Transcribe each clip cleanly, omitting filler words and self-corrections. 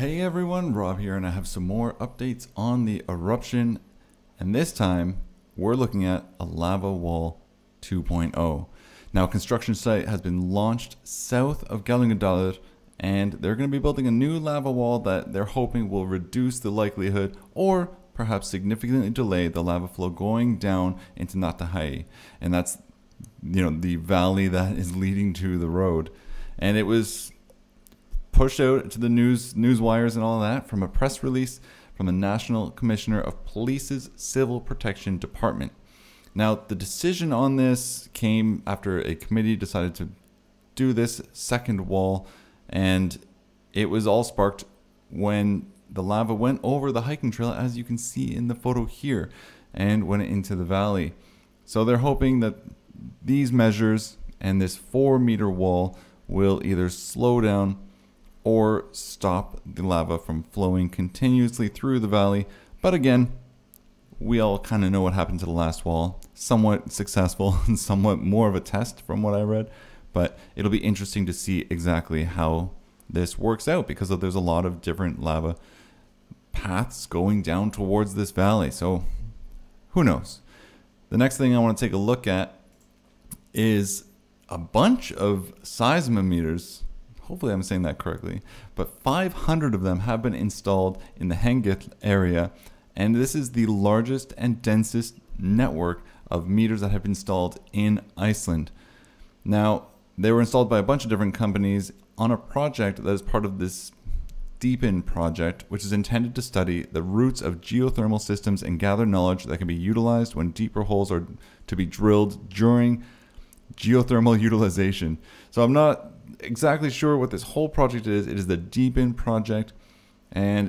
Hey everyone, Rob here, and I have some more updates on the eruption, and this time we're looking at a lava wall 2.0. Now, a construction site has been launched south of Galingadalur, and they're going to be building a new lava wall that they're hoping will reduce the likelihood or perhaps significantly delay the lava flow going down into Natthagi, and that's the valley that is leading to the road. And it was pushed out to the news wires and all that from a press release from the National Commissioner of Police's Civil Protection Department. Now, the decision on this came after a committee decided to do this second wall, and it was all sparked when the lava went over the hiking trail, as you can see in the photo here, and went into the valley. So they're hoping that these measures and this 4-meter wall will either slow down or stop the lava from flowing continuously through the valley. But again, we all kind of know what happened to the last wall. Somewhat successful and somewhat more of a test from what I read. But it'll be interesting to see exactly how this works out, because there's a lot of different lava paths going down towards this valley. So who knows? The next thing I want to take a look at is a bunch of seismometers. Hopefully I'm saying that correctly, but 500 of them have been installed in the Hengith area, and this is the largest and densest network of meters that have been installed in Iceland. Now, they were installed by a bunch of different companies on a project that is part of this DEEPEN project, which is intended to study the roots of geothermal systems and gather knowledge that can be utilized when deeper holes are to be drilled during geothermal utilization. So I'm not exactly sure what this whole project is. It is the DEEPEN project, and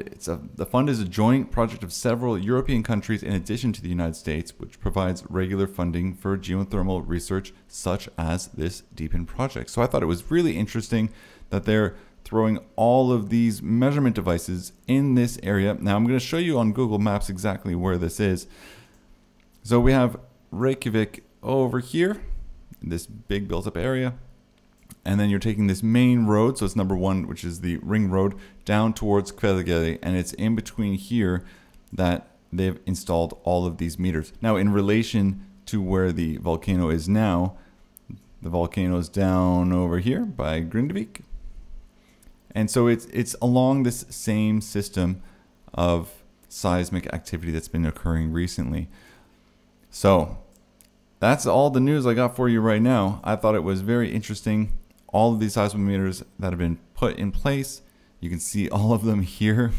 the fund is a joint project of several European countries in addition to the United States, which provides regular funding for geothermal research such as this DEEPEN project. So I thought it was really interesting that they're throwing all of these measurement devices in this area. Now I'm going to show you on Google Maps exactly where this is. So we have Reykjavik over here, this big built-up area, and then you're taking this main road, so it's number 1, which is the ring road, down towards Keflavik, and it's in between here that they've installed all of these meters. Now, in relation to where the volcano is now, the volcano is down over here by Grindavik, and so it's along this same system of seismic activity that's been occurring recently. So that's all the news I got for you right now. I thought it was very interesting. All of these seismometers that have been put in place, you can see all of them here.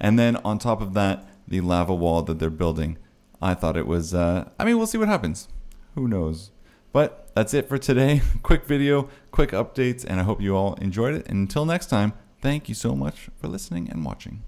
And then on top of that, the lava wall that they're building. I thought it was, I mean, we'll see what happens. Who knows? But that's it for today. Quick video, quick updates, and I hope you all enjoyed it. And until next time, thank you so much for listening and watching.